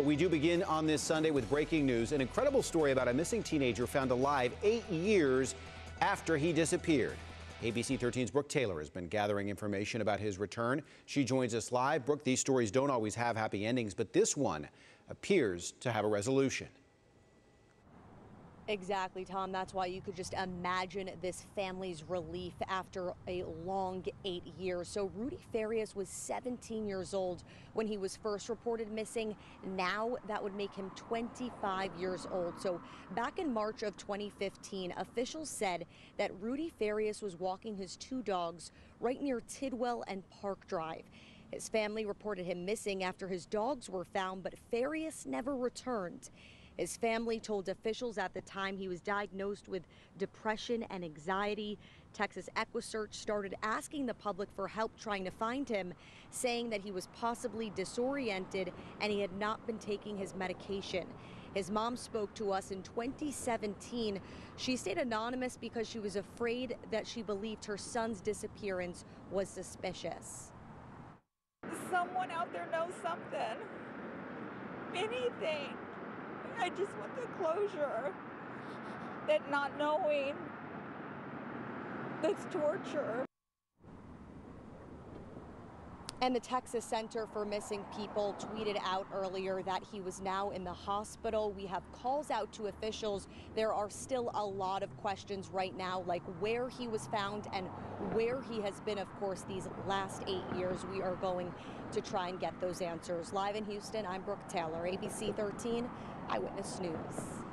But we do begin on this Sunday with breaking news. An incredible story about a missing teenager found alive 8 years after he disappeared. ABC 13's Brooke Taylor has been gathering information about his return. She joins us live. Brooke, these stories don't always have happy endings, but this one appears to have a resolution. Exactly, Tom. That's why you could just imagine this family's relief after a long 8 years. So Rudy Farias was 17 years old when he was first reported missing. Now that would make him 25 years old. So back in March of 2015, officials said that Rudy Farias was walking his two dogs right near Tidwell and Park Drive. His family reported him missing after his dogs were found, but Farias never returned. His family told officials at the time he was diagnosed with depression and anxiety. Texas Equisearch started asking the public for help trying to find him, saying that he was possibly disoriented and he had not been taking his medication. His mom spoke to us in 2017. She stayed anonymous because she was afraid that she believed her son's disappearance was suspicious. Someone out there knows something. Anything. I just want the closure. That not knowing, that's torture. And the Texas Center for Missing People tweeted out earlier that he was now in the hospital. We have calls out to officials. There are still a lot of questions right now, like where he was found and where he has been, of course, these last 8 years. We are going to try and get those answers. Live in Houston, I'm Brooke Taylor, ABC 13 Eyewitness News.